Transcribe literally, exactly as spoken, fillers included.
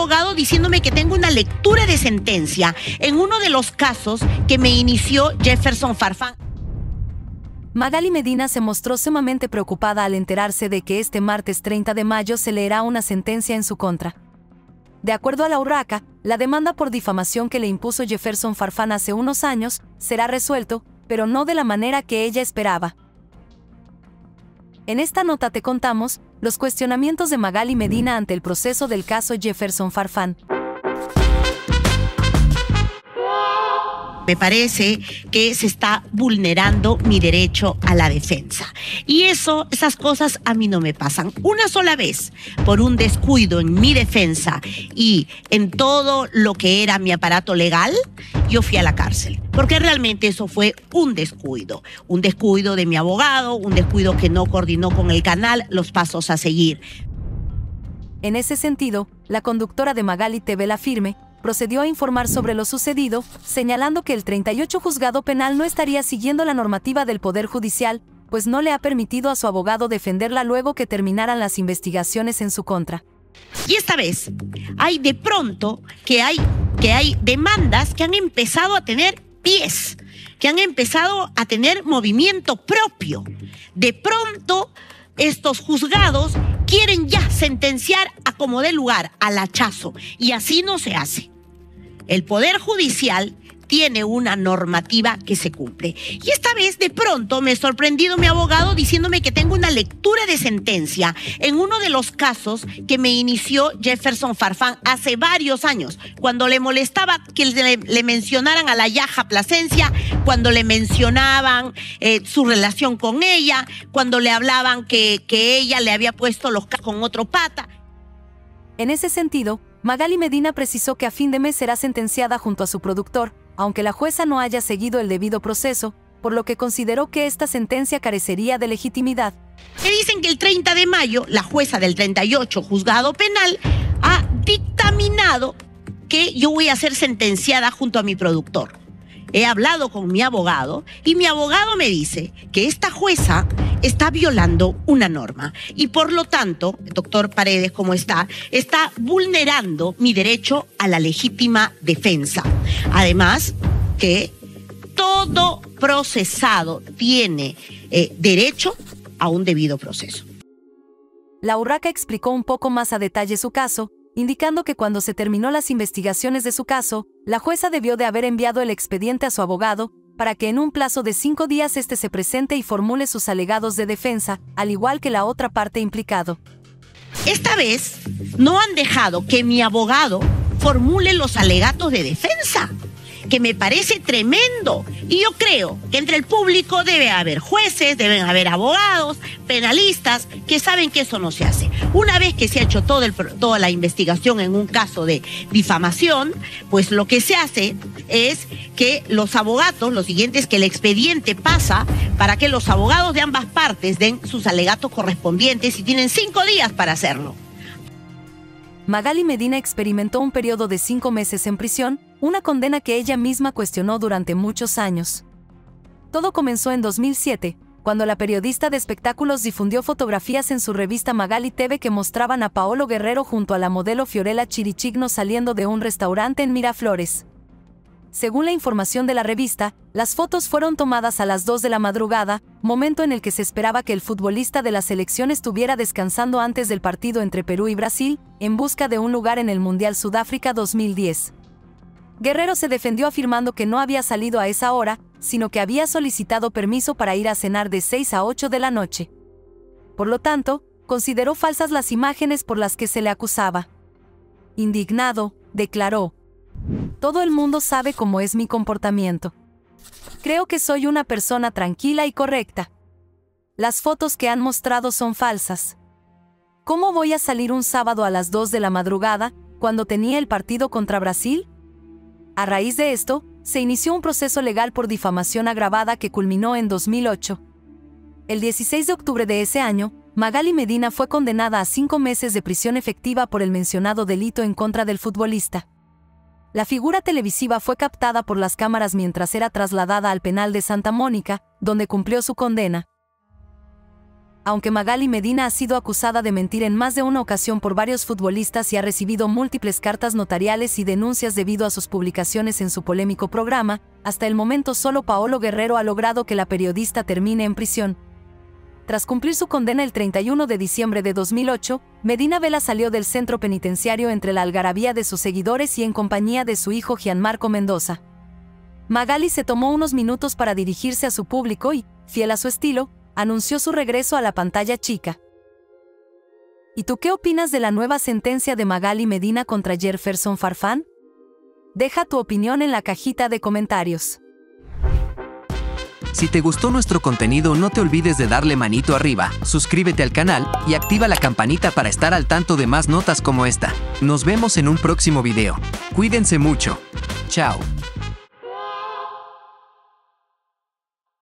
abogado diciéndome que tengo una lectura de sentencia en uno de los casos que me inició Jefferson Farfán. Magaly Medina se mostró sumamente preocupada al enterarse de que este martes treinta de mayo se leerá una sentencia en su contra. De acuerdo a la URACA, la demanda por difamación que le impuso Jefferson Farfán hace unos años será resuelto, pero no de la manera que ella esperaba. En esta nota te contamos los cuestionamientos de Magaly Medina ante el proceso del caso Jefferson Farfán. Me parece que se está vulnerando mi derecho a la defensa. Y eso, esas cosas a mí no me pasan. Una sola vez, por un descuido en mi defensa y en todo lo que era mi aparato legal, yo fui a la cárcel. Porque realmente eso fue un descuido. Un descuido de mi abogado, un descuido que no coordinó con el canal los pasos a seguir. En ese sentido, la conductora de Magaly T V La Firme procedió a informar sobre lo sucedido, señalando que el treinta y ocho juzgado penal no estaría siguiendo la normativa del Poder Judicial, pues no le ha permitido a su abogado defenderla luego que terminaran las investigaciones en su contra. Y esta vez, hay de pronto que hay, que hay demandas que han empezado a tener pies, que han empezado a tener movimiento propio. De pronto, estos juzgados quieren ya sentenciar a como dé lugar, al hachazo, y así no se hace. El Poder Judicial tiene una normativa que se cumple. Y esta vez, de pronto, me ha sorprendido mi abogado diciéndome que tengo una lectura de sentencia en uno de los casos que me inició Jefferson Farfán hace varios años, cuando le molestaba que le, le mencionaran a la Yaja Placencia, cuando le mencionaban eh, su relación con ella, cuando le hablaban que, que ella le había puesto los cachos con otro pata. En ese sentido, Magaly Medina precisó que a fin de mes será sentenciada junto a su productor, aunque la jueza no haya seguido el debido proceso, por lo que consideró que esta sentencia carecería de legitimidad. Me dicen que el treinta de mayo, la jueza del treinta y ocho juzgado penal ha dictaminado que yo voy a ser sentenciada junto a mi productor. He hablado con mi abogado y mi abogado me dice que esta jueza está violando una norma y por lo tanto, doctor Paredes, ¿cómo está? Está vulnerando mi derecho a la legítima defensa. Además que todo procesado tiene eh, derecho a un debido proceso. La URACA explicó un poco más a detalle su caso, indicando que cuando se terminó las investigaciones de su caso, la jueza debió de haber enviado el expediente a su abogado para que en un plazo de cinco días este se presente y formule sus alegados de defensa, al igual que la otra parte implicado. Esta vez no han dejado que mi abogado formule los alegatos de defensa, que me parece tremendo. Y yo creo que entre el público debe haber jueces, deben haber abogados, penalistas, que saben que eso no se hace. Una vez que se ha hecho todo el, toda la investigación en un caso de difamación, pues lo que se hace es que los abogados, lo siguiente es que el expediente pasa para que los abogados de ambas partes den sus alegatos correspondientes y tienen cinco días para hacerlo. Magaly Medina experimentó un periodo de cinco meses en prisión, una condena que ella misma cuestionó durante muchos años. Todo comenzó en dos mil siete, cuando la periodista de espectáculos difundió fotografías en su revista Magaly T V que mostraban a Paolo Guerrero junto a la modelo Fiorella Chirichigno saliendo de un restaurante en Miraflores. Según la información de la revista, las fotos fueron tomadas a las dos de la madrugada, momento en el que se esperaba que el futbolista de la selección estuviera descansando antes del partido entre Perú y Brasil, en busca de un lugar en el Mundial Sudáfrica dos mil diez. Guerrero se defendió afirmando que no había salido a esa hora, sino que había solicitado permiso para ir a cenar de seis a ocho de la noche. Por lo tanto, consideró falsas las imágenes por las que se le acusaba. Indignado, declaró: "Todo el mundo sabe cómo es mi comportamiento. Creo que soy una persona tranquila y correcta. Las fotos que han mostrado son falsas. ¿Cómo voy a salir un sábado a las dos de la madrugada, cuando tenía el partido contra Brasil?". A raíz de esto, se inició un proceso legal por difamación agravada que culminó en dos mil ocho. El dieciséis de octubre de ese año, Magaly Medina fue condenada a cinco meses de prisión efectiva por el mencionado delito en contra del futbolista. La figura televisiva fue captada por las cámaras mientras era trasladada al penal de Santa Mónica, donde cumplió su condena. aunque Magaly Medina ha sido acusada de mentir en más de una ocasión por varios futbolistas y ha recibido múltiples cartas notariales y denuncias debido a sus publicaciones en su polémico programa, hasta el momento solo Paolo Guerrero ha logrado que la periodista termine en prisión. Tras cumplir su condena el treinta y uno de diciembre de dos mil ocho, Medina Vela salió del centro penitenciario entre la algarabía de sus seguidores y en compañía de su hijo Gianmarco Mendoza. Magaly se tomó unos minutos para dirigirse a su público y, fiel a su estilo, anunció su regreso a la pantalla chica. ¿Y tú qué opinas de la nueva sentencia de Magaly Medina contra Jefferson Farfán? Deja tu opinión en la cajita de comentarios. Si te gustó nuestro contenido, no te olvides de darle manito arriba, suscríbete al canal y activa la campanita para estar al tanto de más notas como esta. Nos vemos en un próximo video. Cuídense mucho. Chao.